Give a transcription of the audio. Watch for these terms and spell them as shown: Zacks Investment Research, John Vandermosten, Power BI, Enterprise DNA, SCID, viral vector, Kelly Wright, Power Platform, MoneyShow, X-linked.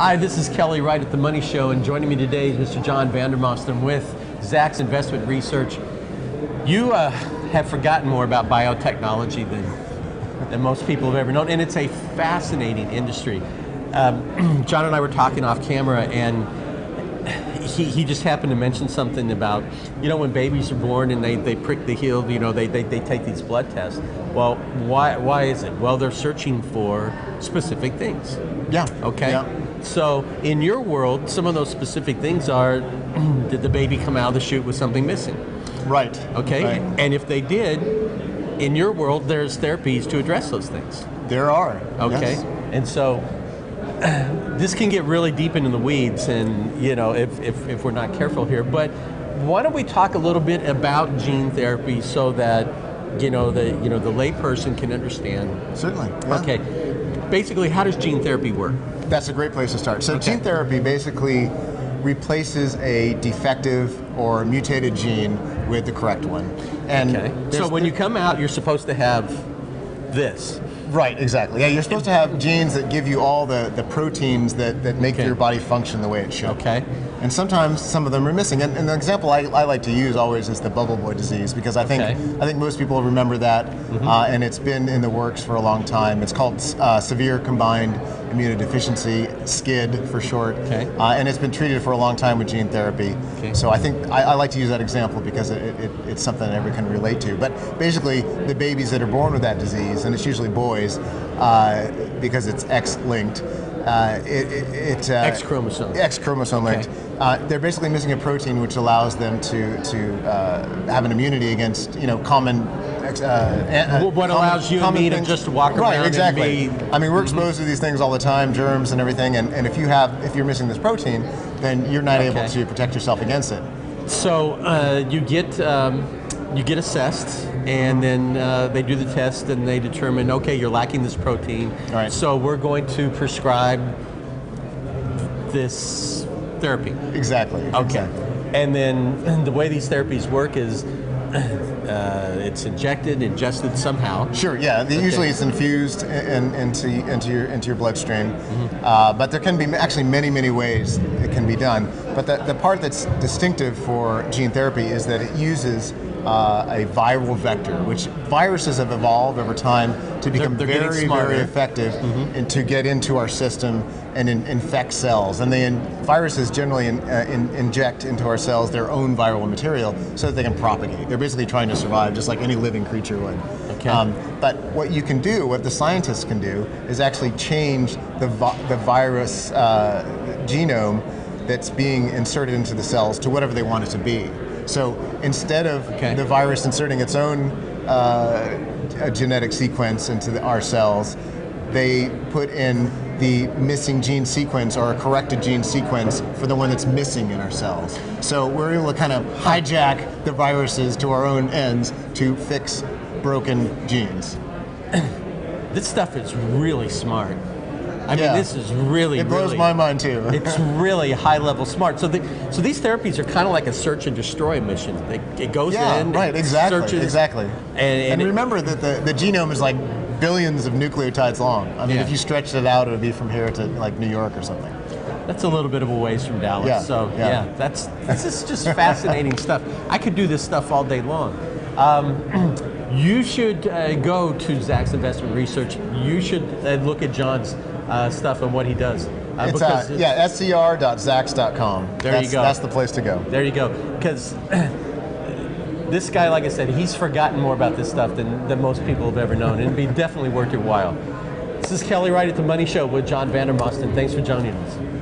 Hi, this is Kelly Wright at the Money Show, and joining me today is Mr. John Vandermosten with Zacks Investment Research. You have forgotten more about biotechnology than most people have ever known, and it's a fascinating industry. John and I were talking off camera, and he just happened to mention something about, you know, when babies are born and they prick the heel, you know, they take these blood tests. Well, why is it? Well, they're searching for specific things. Yeah. Okay. Yeah. So in your world, some of those specific things are, did the baby come out of the chute with something missing? Right. Okay. Right. And if they did, in your world, there's therapies to address those things. There are. Okay. Yes. And so this can get really deep into the weeds, and you know, if we're not careful here. But why don't we talk a little bit about gene therapy so that the layperson can understand? Certainly. Yeah. Okay. Basically, how does gene therapy work? That's a great place to start. So gene therapy basically replaces a defective or mutated gene with the correct one. And so when you come out, you're supposed to have this. Right, exactly. Yeah, you're supposed to have genes that give you all the proteins that make your body function the way it should. Okay. And sometimes some of them are missing. And the example I like to use always is the bubble boy disease, because I think most people remember that, and it's been in the works for a long time. It's called severe combined immunodeficiency, SCID for short, and it's been treated for a long time with gene therapy. Okay. So I think I like to use that example because it's something that everyone can relate to. But basically, the babies that are born with that disease, and it's usually boys, because it's X-linked, X-chromosome. X-chromosome linked. They're basically missing a protein which allows them to have an immunity against, you know, common. What allows you and me to just walk around? Right, exactly. And be, I mean, we're exposed to these things all the time, germs and everything. And if you're missing this protein, then you're not able to protect yourself against it. So you get assessed, and then they do the test, and they determine, okay, you're lacking this protein. All right. So we're going to prescribe this therapy. Exactly. Okay. Exactly. And then the way these therapies work is, it's ingested somehow. Sure, yeah. Usually it's infused into your bloodstream, but there can be actually many ways it can be done. But the part that's distinctive for gene therapy is that it uses a viral vector, which viruses have evolved over time to become very effective and to get into our system and infect cells. And viruses generally inject into our cells their own viral material so that they can propagate. They're basically trying to survive just like any living creature would. Okay. But what you can do, what the scientists can do, is actually change the virus genome that's being inserted into the cells to whatever they want it to be. So instead of the virus inserting its own genetic sequence into our cells, they put in the missing gene sequence or a corrected gene sequence for the one that's missing in our cells. So we're able to kind of hijack the viruses to our own ends to fix broken genes. This stuff is really smart. I mean, this is really, it blows my mind too. It's really high-level smart. So these therapies are kind of like a search and destroy mission. It goes in, right, exactly, searches, exactly. And remember that the genome is like billions of nucleotides long. I mean, if you stretched it out, it would be from here to like New York or something. That's a little bit of a ways from Dallas. Yeah, so yeah this is just fascinating stuff. I could do this stuff all day long. You should go to Zacks Investment Research. You should look at John's stuff and what he does. SCR.zacks.com. There you go. That's the place to go. There you go. Because this guy, like I said, he's forgotten more about this stuff than most people have ever known, and it'd be definitely worth your while. This is Kelly Wright at The Money Show with John Vandermosten. Thanks for joining us.